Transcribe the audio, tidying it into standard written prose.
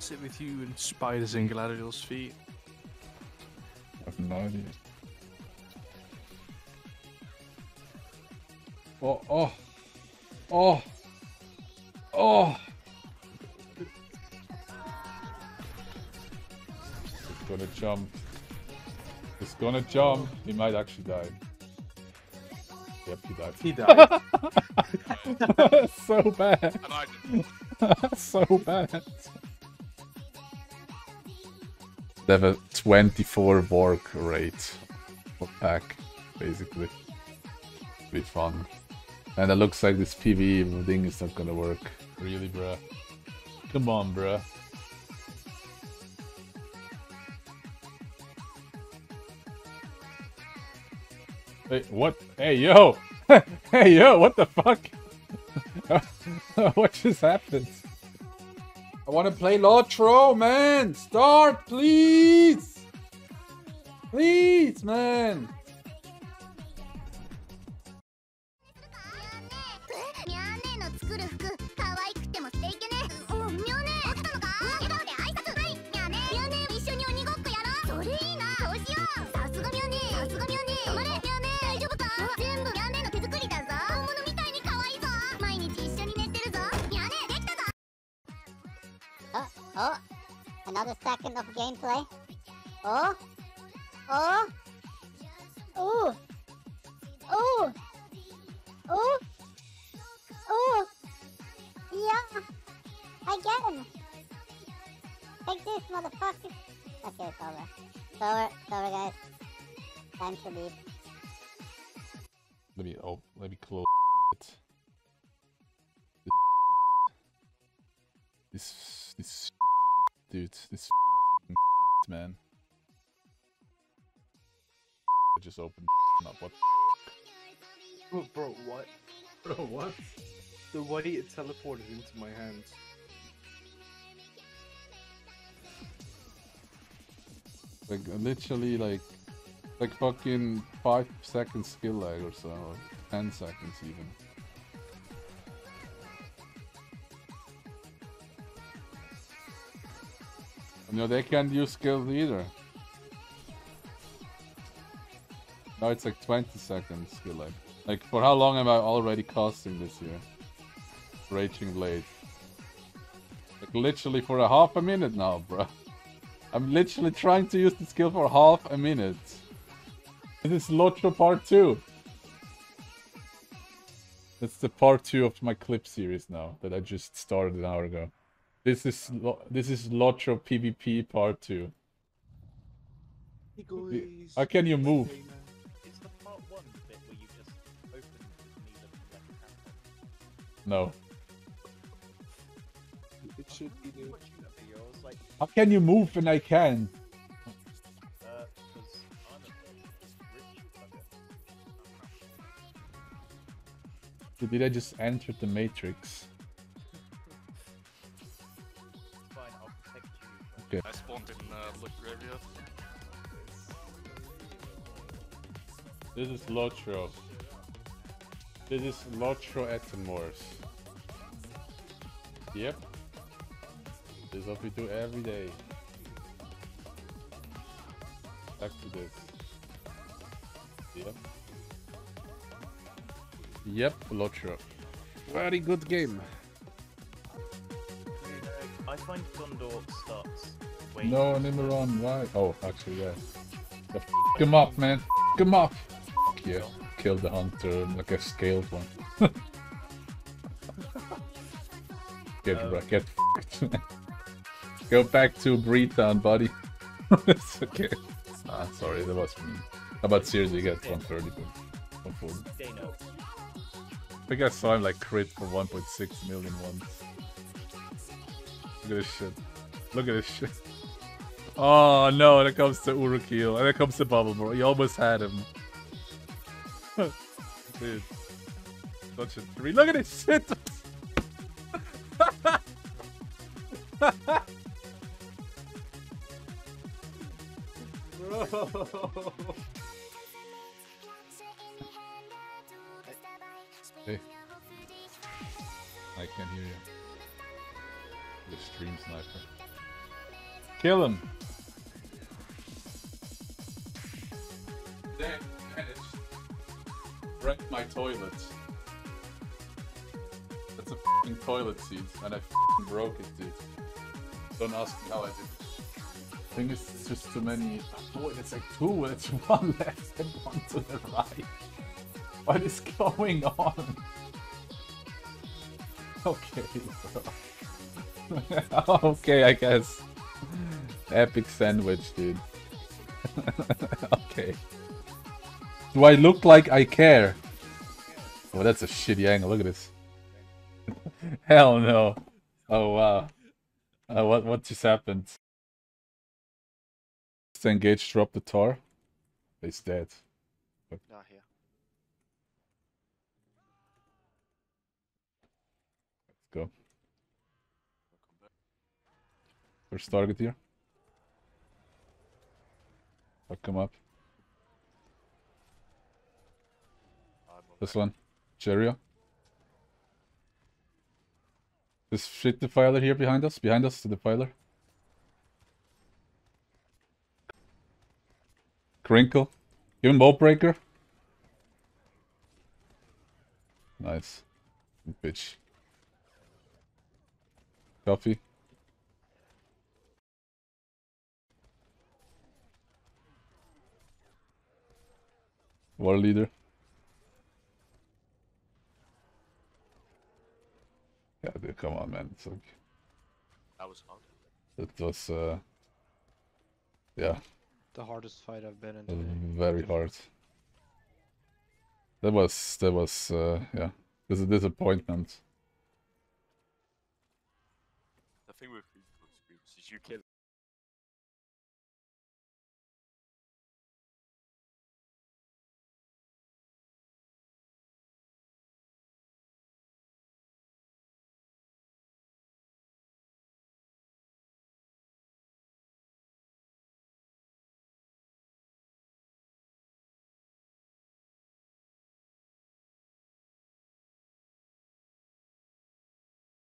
I'll sit with you and spiders in Galadriel's feet. I have no idea. Oh, oh, oh, oh! It's gonna jump. It's gonna jump. He might actually die. Yep, he died. He died. So bad. And I did. So bad. They have a 24 work rate for pack, basically. Be fun. And it looks like this PvE thing is not gonna work. Really, bruh. Come on, bruh. Hey, what? Hey, yo! Hey, yo, what the fuck? What just happened? I wanna play Lotro, man! Start, please! Please, man! Oh, another second of gameplay. Oh, oh, oh, oh, oh, oh, yeah, I get him. Take this, motherfucker. Okay, it's over. It's over, it's over, guys. Time to leave. Let me close it. This dude, this man. I just opened up. What? Oh, bro, what? Bro, what? The way it teleported into my hands. Like literally, like fucking 5 seconds skill lag or so, or 10 seconds even. No, they can't use skills either. Now it's like 20 seconds skill lag. Like, for how long am I already casting this here? Raging Blade. Like, literally for a half a minute now, bro. I'm literally trying to use the skill for half a minute. This is Lotro Part 2. That's the Part 2 of my clip series now, that I just started an hour ago. This is Lotro PvP Part 2. Hey guys, how can you move? Is the Part 1 bit where you just open and no. It should be the... How can you move and I can? Because I'm a rich bugger. Did I just enter the Matrix? Okay. I spawned in the graveyard. This is Lotro. This is Lotro at the Moors. Yep. This is what we do every day. Back to this. Yep. Yep, Lotro. Very good game. I find Gondor starts. Wait. No, Nimeron, why? Oh, actually, yeah. F him up, man. F him up. F yeah, kill the hunter, like a scaled one. Get f***ed. Go back to Bree Town, buddy. It's okay. Ah, sorry, that was me. How about seriously, get 130, but 140. I think I saw him like crit for 1.6 million once. Look at this shit. Look at this shit. Oh no, there comes to Urukiel. And there comes to Bubbleboro. You almost had him. Dude. Such a three. Look at this shit! Bro. Hey. I can't hear you. The stream sniper. Kill him. That managed to wreck my toilet. That's a f***ing toilet seat, and I f***ing broke it, dude. Don't ask me how I did it. I think it's just too many. Oh, it's like two, and it's one left and one to the right. What is going on? Okay, bro. Okay, I guess. Epic sandwich, dude. Okay. Do I look like I care? Oh, that's a shitty angle. Look at this. Hell no. Oh, wow. What just happened? Engage, drop the tar. He's dead. But... not here. Let's go. First target here. I'll come up. This one. Cheerio. This shit defiler here behind us. Behind us, the defiler. Crinkle. Give him bolt breaker. Nice. Bitch. Coffee. War leader. Yeah, dude, come on, man. It's okay. That was hard. That was, yeah. The hardest fight I've been in today. Very hard. That was yeah. It was a disappointment. The thing with these groups is you kill